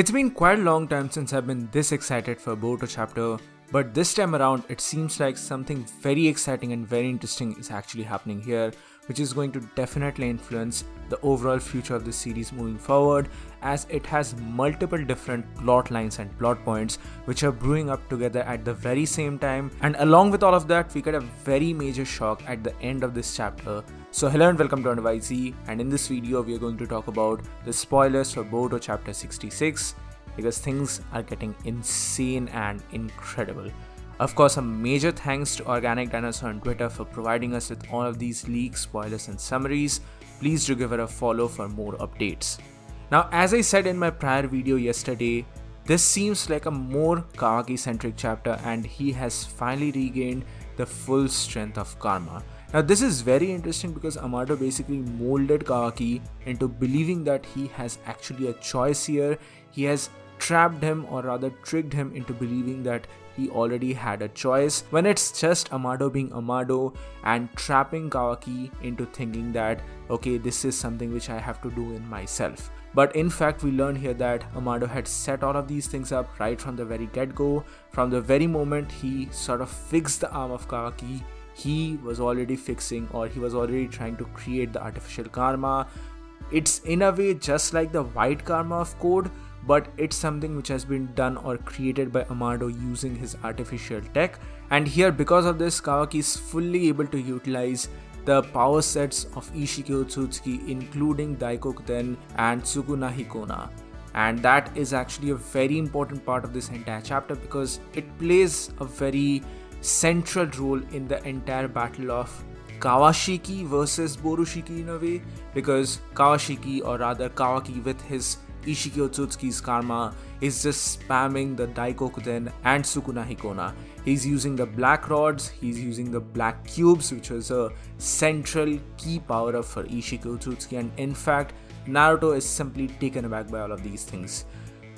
It's been quite a long time since I've been this excited for a Boruto chapter, but this time around it seems like something very exciting and very interesting is actually happening here, which is going to definitely influence the overall future of the series moving forward, as it has multiple different plot lines and plot points which are brewing up together at the very same time. And along with all of that, we get a very major shock at the end of this chapter. So hello and welcome to Wonder WhyZ, and in this video we are going to talk about the spoilers for Boruto chapter 66, because things are getting insane and incredible. Of course, a major thanks to Organic Dinosaur on Twitter for providing us with all of these leaks, spoilers and summaries. Please do give her a follow for more updates. Now, as I said in my prior video yesterday, this seems like a more Kawaki centric chapter, and he has finally regained the full strength of karma. Now this is very interesting because Amado basically molded Kawaki into believing that he has actually a choice here. He has trapped him, or rather tricked him into believing that he already had a choice, when it's just Amado being Amado and trapping Kawaki into thinking that, okay, this is something which I have to do in myself. But in fact, we learn here that Amado had set all of these things up right from the very get-go. From the very moment he sort of fixed the arm of Kawaki, he was already fixing, or he was already trying to create the artificial karma. It's in a way just like the white karma of Code, but it's something which has been done or created by Amado using his artificial tech. And here, because of this, Kawaki is fully able to utilize the power sets of Isshiki Otsutsuki, including Daikokuten and Sukunahikona. And that is actually a very important part of this entire chapter, because it plays a very central role in the entire battle of Kawashiki versus Borushiki in a way, because Kawashiki, or rather Kawaki, with his Isshiki Otsutsuki's karma, is just spamming the Daikokuten and Sukunahikona. He's using the black rods, he's using the black cubes, which was a central key power up for Isshiki Otsutsuki, and in fact Naruto is simply taken aback by all of these things.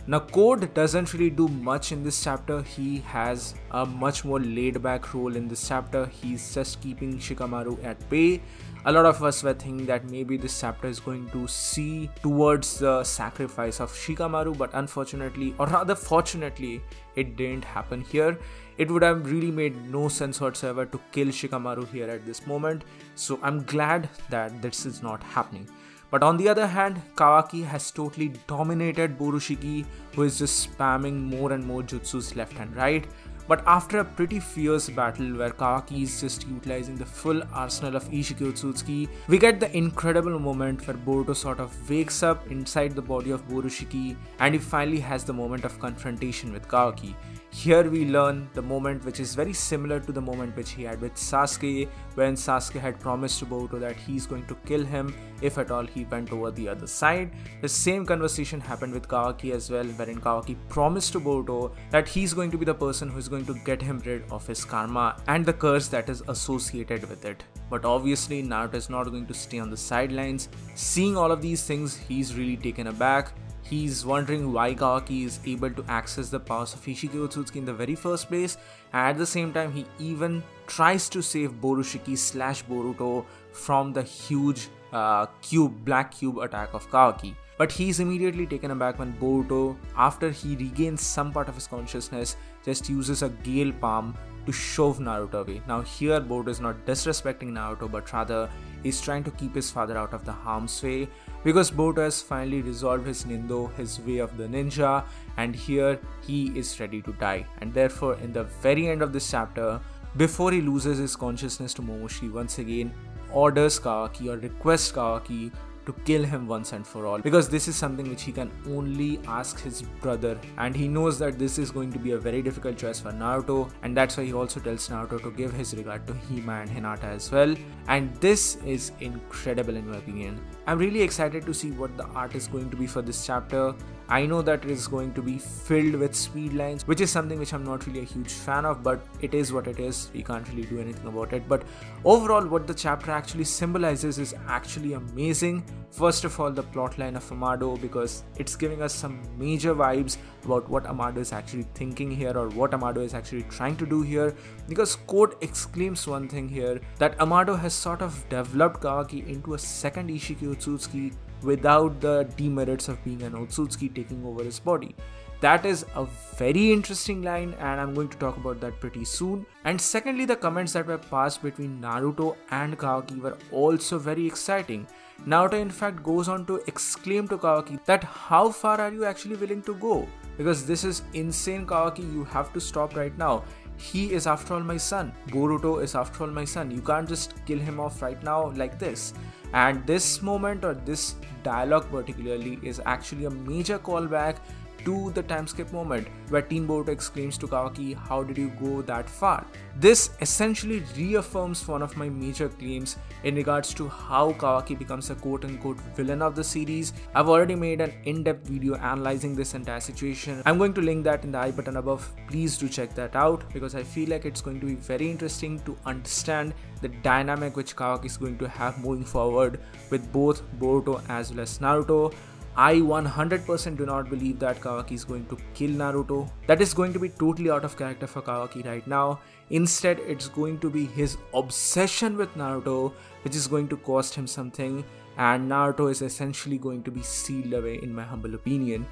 Now Code doesn't really do much in this chapter. He has a much more laid back role in this chapter. He's just keeping Shikamaru at bay. A lot of us were thinking that maybe this chapter is going to see towards the sacrifice of Shikamaru, but unfortunately, or rather fortunately, it didn't happen here. It would have really made no sense whatsoever to kill Shikamaru here at this moment, so I'm glad that this is not happening. But on the other hand, Kawaki has totally dominated Borushiki, who is just spamming more and more jutsus left and right. But after a pretty fierce battle where Kawaki is just utilizing the full arsenal of Isshiki Otsutsuki, we get the incredible moment where Boruto sort of wakes up inside the body of Borushiki, and he finally has the moment of confrontation with Kawaki. Here we learn the moment which is very similar to the moment which he had with Sasuke, when Sasuke had promised to Boruto that he's going to kill him if at all he went over the other side. The same conversation happened with Kawaki as well, wherein Kawaki promised to Boruto that he's going to be the person who's going to get him rid of his karma and the curse that is associated with it. But obviously Naruto is not going to stay on the sidelines. Seeing all of these things, he's really taken aback. He's wondering why Kawaki is able to access the powers of Isshiki Otsutsuki in the very first place, and at the same time he even tries to save Borushiki slash Boruto from the huge black cube attack of Kawaki. But he's immediately taken aback when Boruto, after he regains some part of his consciousness, just uses a gale palm to shove Naruto away. Now here Boruto is not disrespecting Naruto, but rather he's trying to keep his father out of the harm's way, because Boruto has finally resolved his nindo, his way of the ninja, and here he is ready to die. And therefore, in the very end of this chapter, before he loses his consciousness to Momoshiki once again, orders Kawaki, or requests Kawaki, to kill him once and for all, because this is something which he can only ask his brother, and he knows that this is going to be a very difficult choice for Naruto, and that's why he also tells Naruto to give his regard to Hima and Hinata as well. And this is incredible in my opinion. I'm really excited to see what the art is going to be for this chapter. I know that it is going to be filled with speed lines, which is something which I'm not really a huge fan of, but it is what it is. We can't really do anything about it. But overall, what the chapter actually symbolizes is actually amazing. First of all, the plotline of Amado, because it's giving us some major vibes about what Amado is actually thinking here, or what Amado is actually trying to do here, because Code exclaims one thing here, that Amado has sort of developed Kawaki into a second Isshiki Otsutsuki, without the demerits of being an Otsutsuki taking over his body. That is a very interesting line, and I'm going to talk about that pretty soon. And secondly, the comments that were passed between Naruto and Kawaki were also very exciting. Naruto in fact goes on to exclaim to Kawaki that how far are you actually willing to go? Because this is insane, Kawaki, you have to stop right now. He is after all my son. Boruto is after all my son. You can't just kill him off right now like this. And this moment, or this dialogue particularly, is actually a major callback to the time skip moment where Teen Boruto exclaims to Kawaki, how did you go that far? This essentially reaffirms one of my major claims in regards to how Kawaki becomes a quote-unquote villain of the series. I've already made an in-depth video analyzing this entire situation. I'm going to link that in the I button above. Please do check that out, because I feel like it's going to be very interesting to understand the dynamic which Kawaki is going to have moving forward with both Boruto as well as Naruto. I 100% do not believe that Kawaki is going to kill Naruto. That is going to be totally out of character for Kawaki right now. Instead, it's going to be his obsession with Naruto which is going to cost him something, and Naruto is essentially going to be sealed away, in my humble opinion.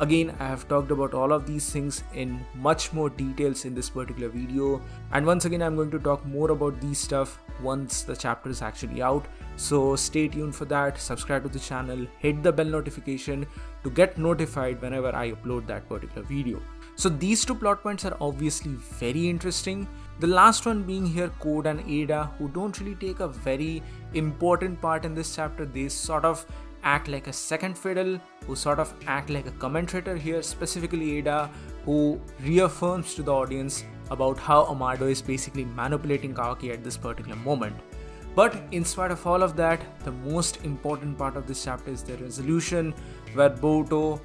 Again, I have talked about all of these things in much more details in this particular video, and once again I'm going to talk more about these stuff once the chapter is actually out, so stay tuned for that. Subscribe to the channel, hit the bell notification to get notified whenever I upload that particular video. So these two plot points are obviously very interesting. The last one being here Code and Ada, who don't really take a very important part in this chapter. They sort of act like a second fiddle, who sort of act like a commentator here, specifically Ada, who reaffirms to the audience about how Amado is basically manipulating Kawaki at this particular moment. But in spite of all of that, the most important part of this chapter is the resolution, where Boruto,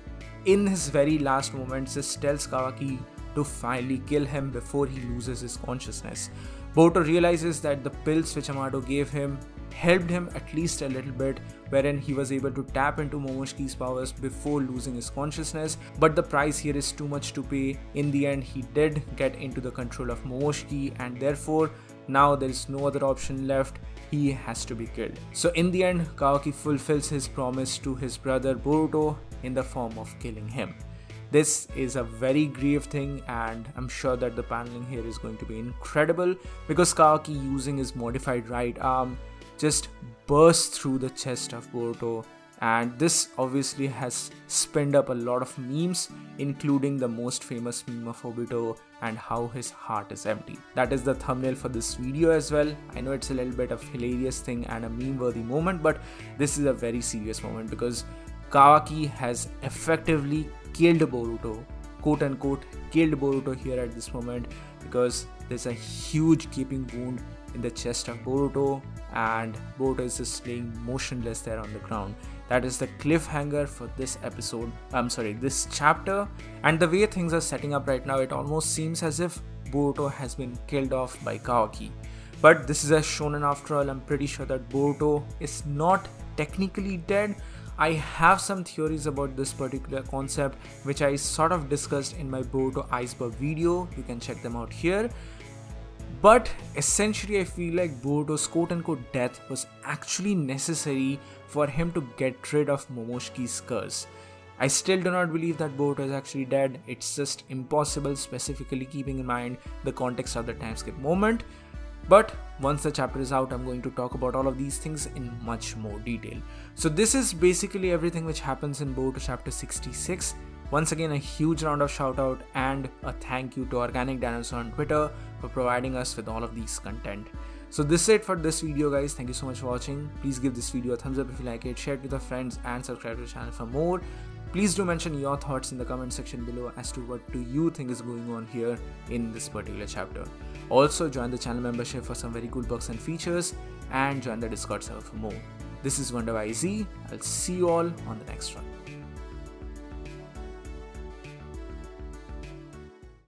in his very last moments, just tells Kawaki to finally kill him before he loses his consciousness. Boruto realizes that the pills which Amado gave him helped him at least a little bit, wherein he was able to tap into Momoshiki's powers before losing his consciousness, but the price here is too much to pay. In the end, he did get into the control of Momoshiki, and therefore now there is no other option left. He has to be killed. So in the end, Kawaki fulfills his promise to his brother Boruto in the form of killing him. This is a very grave thing, and I'm sure that the paneling here is going to be incredible, because Kawaki, using his modified right arm, just burst through the chest of Boruto, and this obviously has spinned up a lot of memes, including the most famous meme of Obito and how his heart is empty. That is the thumbnail for this video as well. I know it's a little bit of hilarious thing and a meme worthy moment, but this is a very serious moment, because Kawaki has effectively killed Boruto, quote unquote killed Boruto here at this moment, because there's a huge gaping wound in the chest of Boruto, and Boruto is just laying motionless there on the ground. That is the cliffhanger for this episode, this chapter. And the way things are setting up right now, it almost seems as if Boruto has been killed off by Kawaki. But this is a shonen after all. I'm pretty sure that Boruto is not technically dead. I have some theories about this particular concept, which I sort of discussed in my Boruto Iceberg video. You can check them out here. But essentially, I feel like Boruto's quote-unquote death was actually necessary for him to get rid of Momoshiki's curse. I still do not believe that Boruto is actually dead. It's just impossible, specifically keeping in mind the context of the time skip moment. But once the chapter is out, I'm going to talk about all of these things in much more detail. So this is basically everything which happens in Boruto chapter 66. Once again, a huge round of shout out and a thank you to Organic Dinosaur on Twitter for providing us with all of these content. So this is it for this video, guys. Thank you so much for watching. Please give this video a thumbs up if you like it, share it with your friends, and subscribe to the channel for more. Please do mention your thoughts in the comment section below as to what do you think is going on here in this particular chapter. Also, join the channel membership for some very cool perks and features, and join the Discord server for more. This is Wonder WhyZ. I'll see you all on the next one.